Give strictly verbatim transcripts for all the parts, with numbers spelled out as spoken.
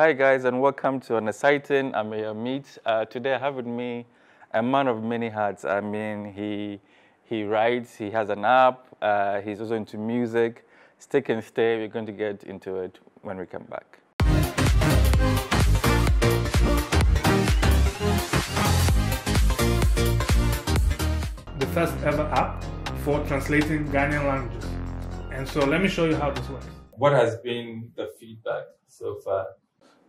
Hi guys and welcome to an exciting Amaya Meet. Uh, today I have with me a man of many hats. I mean, he he writes, he has an app, uh, he's also into music. Stick and stay, we're going to get into it when we come back. The first ever app for translating Ghanaian languages. And so let me show you how this works. What has been the feedback so far?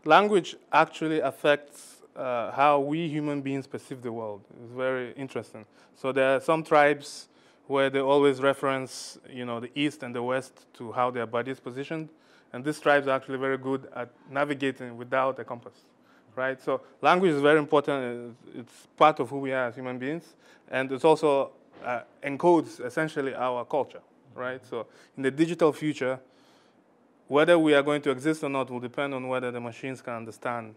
Language actually affects uh, how we human beings perceive the world. It's very interesting. So there are some tribes where they always reference, you know, the East and the West to how their body is positioned. And these tribes are actually very good at navigating without a compass, right? So language is very important. It's part of who we are as human beings. And it also uh, encodes essentially our culture, right? So in the digital future, whether we are going to exist or not will depend on whether the machines can understand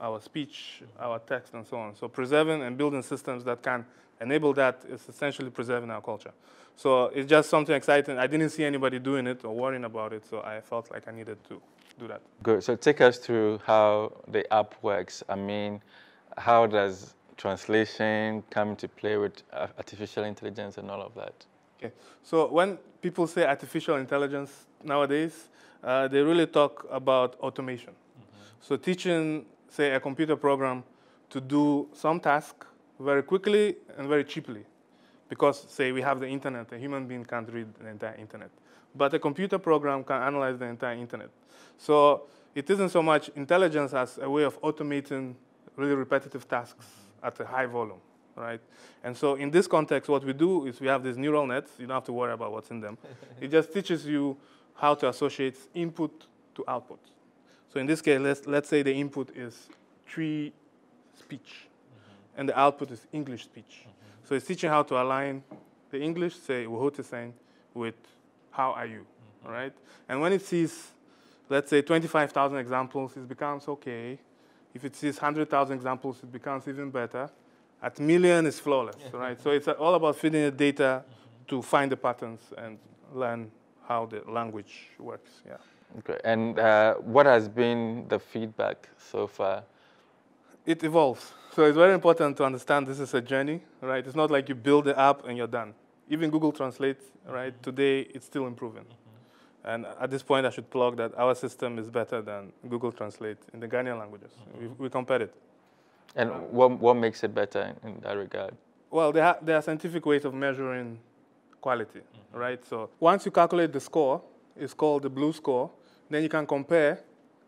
our speech, our text, and so on. So preserving and building systems that can enable that is essentially preserving our culture. So it's just something exciting. I didn't see anybody doing it or worrying about it, so I felt like I needed to do that. Good. So take us through how the app works. I mean, how does translation come to play with artificial intelligence and all of that? Okay. So when people say artificial intelligence nowadays, Uh, they really talk about automation. Mm-hmm. So teaching, say, a computer program to do some task very quickly and very cheaply. Because, say, we have the internet. A human being can't read the entire internet. But a computer program can analyze the entire internet. So it isn't so much intelligence as a way of automating really repetitive tasks at a high volume. Right? And so in this context, what we do is we have these neural nets. You don't have to worry about what's in them. It just teaches you how to associate input to output. So in this case, let's, let's say the input is tree speech, mm-hmm. and the output is English speech. Mm-hmm. So it's teaching how to align the English, say, Wohotesein, with how are you, mm-hmm. all right? And when it sees, let's say, twenty-five thousand examples, it becomes okay. If it sees one hundred thousand examples, it becomes even better. At million, it's flawless, right? So it's all about feeding the data mm-hmm. to find the patterns and learn how the language works, yeah. Okay, and uh, what has been the feedback so far? It evolves. So it's very important to understand this is a journey, right? It's not like you build the app and you're done. Even Google Translate, right? Mm-hmm. Today, it's still improving. Mm-hmm. And at this point, I should plug that our system is better than Google Translate in the Ghanaian languages. Mm-hmm. We, we compared it. And um, what, what makes it better in that regard? Well, there are, there are scientific ways of measuring quality, mm-hmm. right? So once you calculate the score, it's called the blue score, then you can compare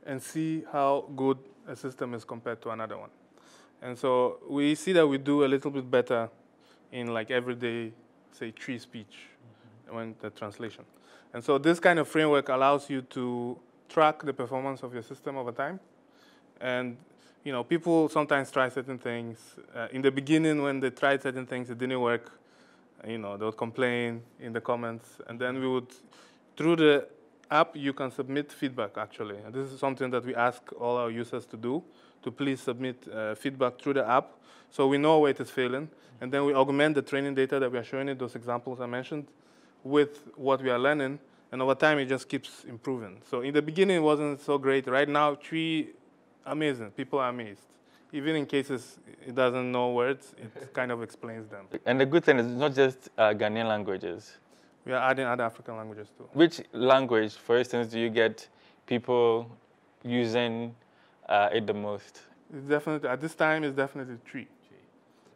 and see how good a system is compared to another one. And so we see that we do a little bit better in like everyday, say, tree speech, mm-hmm. when the translation. And so this kind of framework allows you to track the performance of your system over time. And you know, people sometimes try certain things. Uh, in the beginning, when they tried certain things, it didn't work. You know, they would complain in the comments. And then we would, through the app, you can submit feedback, actually. And this is something that we ask all our users to do, to please submit uh, feedback through the app so we know where it is failing. And then we augment the training data that we are showing it, those examples I mentioned, with what we are learning. And over time, it just keeps improving. So in the beginning, it wasn't so great. Right now, three, amazing. People are amazed. Even in cases it doesn't know words, it kind of explains them. And the good thing is it's not just uh, Ghanaian languages. We are adding other African languages too. Which language, for instance, do you get people using uh, it the most? It's definitely, at this time, it's definitely Tree.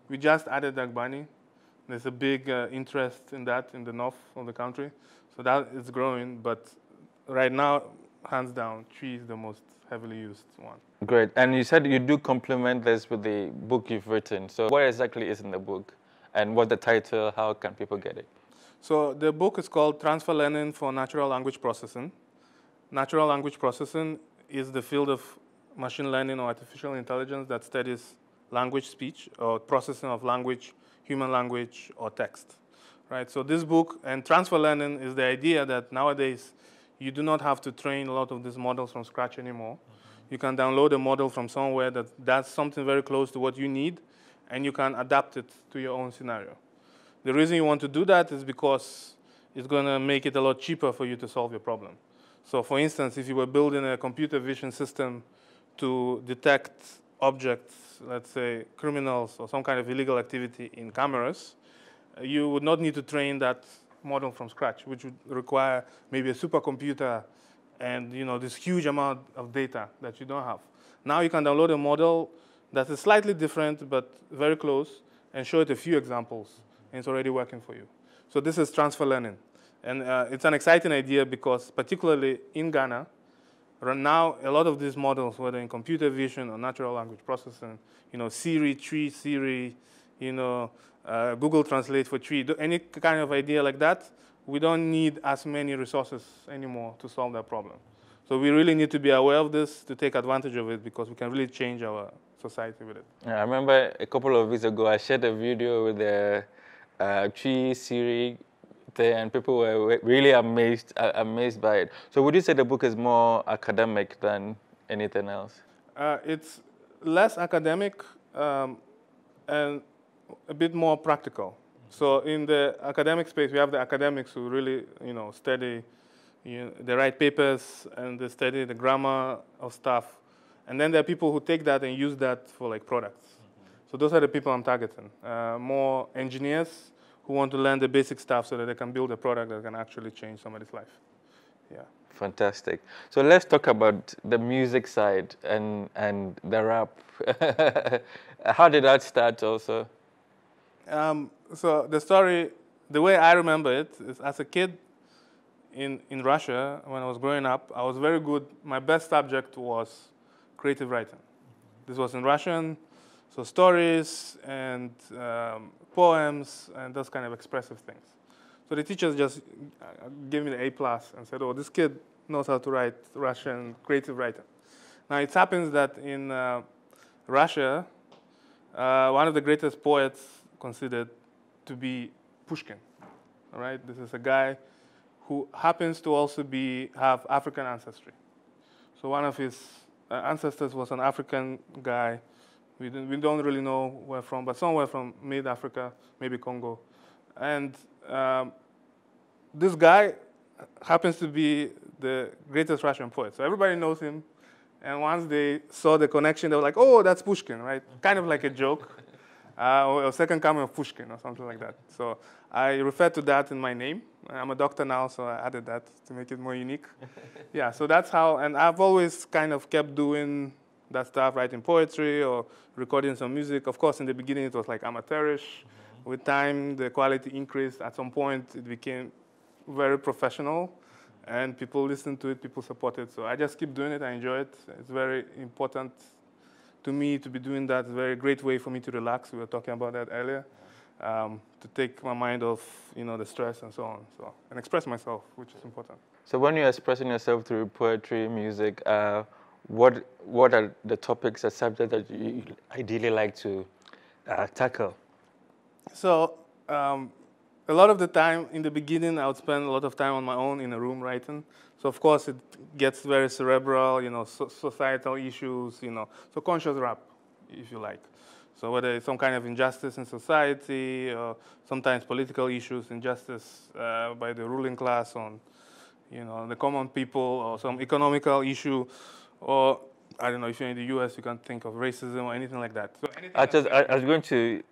We just added Dagbani. There's a big uh, interest in that in the north of the country. So that is growing, but right now, hands down, Tree is the most heavily used one. Great. And you said you do complement this with the book you've written. So what exactly is in the book? And what's the title? How can people get it? So the book is called Transfer Learning for Natural Language Processing. Natural language processing is the field of machine learning or artificial intelligence that studies language speech or processing of language, human language, or text. Right? So this book and transfer learning is the idea that nowadays you do not have to train a lot of these models from scratch anymore. Mm-hmm. You can download a model from somewhere that does something very close to what you need, and you can adapt it to your own scenario. The reason you want to do that is because it's going to make it a lot cheaper for you to solve your problem. So for instance, if you were building a computer vision system to detect objects, let's say criminals or some kind of illegal activity in cameras, you would not need to train that model from scratch, which would require maybe a supercomputer and you know this huge amount of data that you don't have. Now you can download a model that is slightly different but very close and show it a few examples, and it's already working for you. So this is transfer learning. And uh, it's an exciting idea because particularly in Ghana, now a lot of these models, whether in computer vision or natural language processing, you know, Siri, Tree Siri, you know, uh, Google Translate for Tree, any kind of idea like that, we don't need as many resources anymore to solve that problem. So we really need to be aware of this to take advantage of it because we can really change our society with it. Yeah, I remember a couple of weeks ago, I shared a video with the uh, Tree Siri, and people were really amazed, uh, amazed by it. So would you say the book is more academic than anything else? Uh, it's less academic um, and a bit more practical. So in the academic space, we have the academics who really, you know, study, you know, they write papers and they study the grammar of stuff. And then there are people who take that and use that for like products. Mm-hmm. So those are the people I'm targeting. Uh, more engineers who want to learn the basic stuff so that they can build a product that can actually change somebody's life. Yeah. Fantastic. So let's talk about the music side and, and the rap. How did that start also? Um, so the story, the way I remember it, is as a kid in, in Russia, when I was growing up, I was very good. My best subject was creative writing. Mm-hmm. This was in Russian. So stories and um, poems and those kind of expressive things. So the teachers just gave me the A plus and said, oh, this kid knows how to write Russian creative writing. Now it happens that in uh, Russia, uh, one of the greatest poets considered to be Pushkin. All right, this is a guy who happens to also be, have African ancestry. So one of his uh, ancestors was an African guy. We don't, we don't really know where from, but somewhere from mid-Africa, maybe Congo. And um, this guy happens to be the greatest Russian poet. So everybody knows him. And once they saw the connection, they were like, oh, that's Pushkin, right? Kind of like a joke, uh, or a second coming of Pushkin or something like that. So I refer to that in my name. I'm a doctor now, so I added that to make it more unique. Yeah, so that's how, and I've always kind of kept doing that stuff, writing poetry or recording some music. Of course, in the beginning, it was like amateurish. Mm-hmm. With time, the quality increased. At some point, it became very professional, and people listened to it, people supported it. So I just keep doing it. I enjoy it. It's very important to me to be doing that. It's a very great way for me to relax. We were talking about that earlier, um, to take my mind off, you know, the stress and so on, so and express myself, which is important. So when you're expressing yourself through poetry, music, uh, What, what are the topics or subjects that you ideally like to uh, tackle? So um, a lot of the time in the beginning, I would spend a lot of time on my own in a room writing. So of course, it gets very cerebral, you know, so societal issues, you know, so conscious rap, if you like. So whether it's some kind of injustice in society or sometimes political issues, injustice uh, by the ruling class on, you know, the common people or some economical issue. Or, I don't know, if you're in the U S, you can't think of racism or anything like that. So I, just, I, I was going to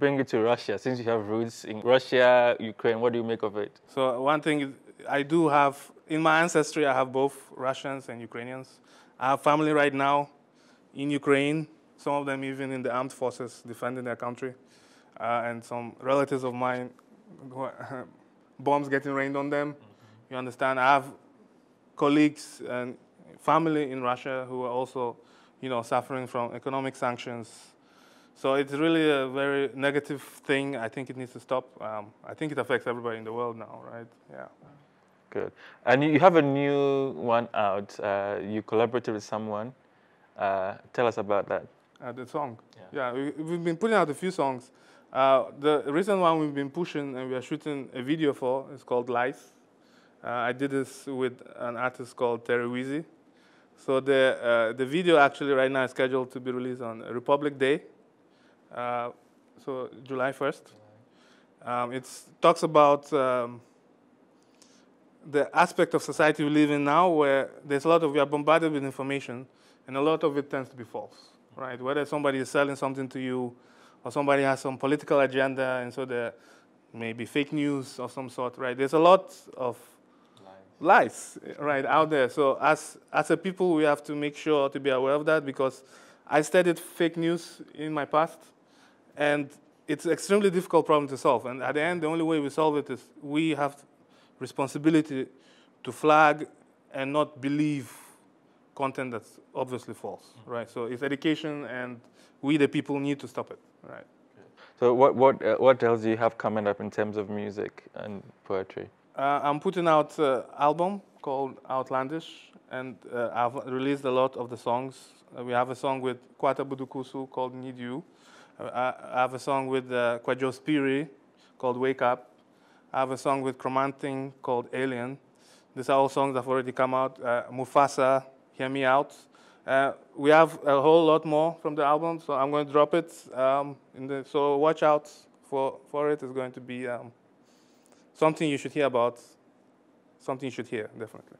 bring it to Russia, since you have roots in Russia, Ukraine. What do you make of it? So one thing is, I do have, in my ancestry, I have both Russians and Ukrainians. I have family right now in Ukraine, some of them even in the armed forces defending their country, uh, and some relatives of mine, bombs getting rained on them. Mm-hmm. You understand? I have colleagues and family in Russia who are also, you know, suffering from economic sanctions. So it's really a very negative thing. I think it needs to stop. Um, I think it affects everybody in the world now, right? Yeah. Good. And you have a new one out. Uh, you collaborated with someone. Uh, tell us about that. Uh, the song. Yeah, yeah, we, we've been putting out a few songs. Uh, the recent one we've been pushing and we are shooting a video for is called Lies. Uh, I did this with an artist called Terry Weezy. So the, uh, the video actually right now is scheduled to be released on Republic Day, uh, so July first. Um, it talks about um, the aspect of society we live in now where there's a lot of, we are bombarded with information and a lot of it tends to be false, right? Whether somebody is selling something to you or somebody has some political agenda, and so there may be fake news of some sort, right? There's a lot of lies, lies right, out there. So as, as a people, we have to make sure to be aware of that, because I studied fake news in my past, and it's an extremely difficult problem to solve. And at the end, the only way we solve it is we have responsibility to flag and not believe content that's obviously false, right? So it's education, and we, the people, need to stop it, right? So what, what, uh, what else do you have coming up in terms of music and poetry? Uh, I'm putting out an album called Outlandish, and uh, I've released a lot of the songs. Uh, we have a song with Kwata Budukusu called Need You. Uh, I have a song with uh, Kwajo Spiri called Wake Up. I have a song with Chromanting called Alien. These are all songs that have already come out. Uh, Mufasa, Hear Me Out. Uh, we have a whole lot more from the album, so I'm going to drop it. Um, in the, so watch out for, for it. It's going to be um, something you should hear about, something you should hear, definitely.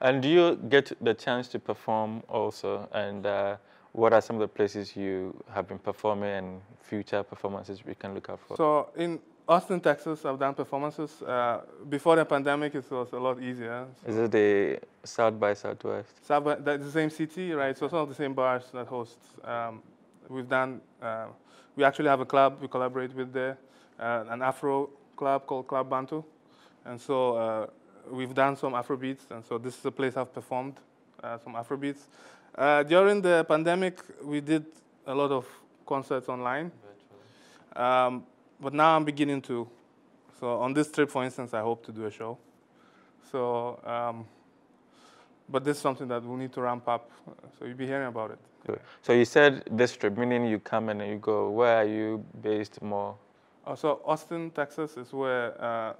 And do you get the chance to perform also? And uh, what are some of the places you have been performing and future performances we can look out for? So in Austin, Texas, I've done performances. Uh, before the pandemic, it was a lot easier. So is it the South by Southwest? South by, that's the same city, right? So it's not the same bars that host. Um, we've done, uh, we actually have a club we collaborate with there, uh, an Afro club called Club Bantu. And so uh, we've done some Afro beats, and so this is a place I've performed uh, some Afro beats. Uh, during the pandemic, we did a lot of concerts online. Um, But now I'm beginning to. So on this trip, for instance, I hope to do a show. So, um, but this is something that we'll need to ramp up. So you'll be hearing about it. Good. So you said this trip, meaning you come and you go. Where are you based more? Oh, so Austin, Texas is where uh,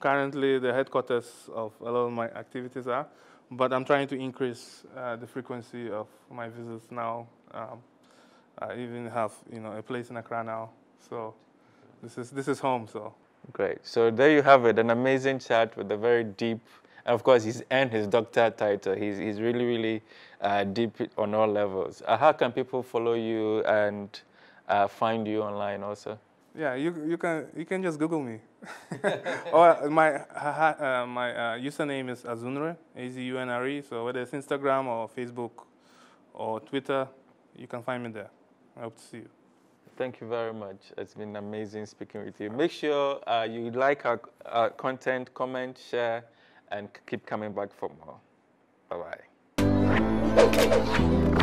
currently the headquarters of a lot of my activities are. But I'm trying to increase uh, the frequency of my visits now. Um, I even have, you know, a place in Accra now. So This is, this is home, so. Great. So there you have it, an amazing chat with a very deep, and of course, he's earned his doctorate title. He's, he's really, really uh, deep on all levels. Uh, how can people follow you and uh, find you online also? Yeah, you, you, can, you can just Google me. Or my uh, my uh, username is Azunre, A Z U N R E. So whether it's Instagram or Facebook or Twitter, you can find me there. I hope to see you. Thank you very much. It's been amazing speaking with you. Make sure uh, you like our, our content, comment, share, and keep coming back for more. Bye-bye.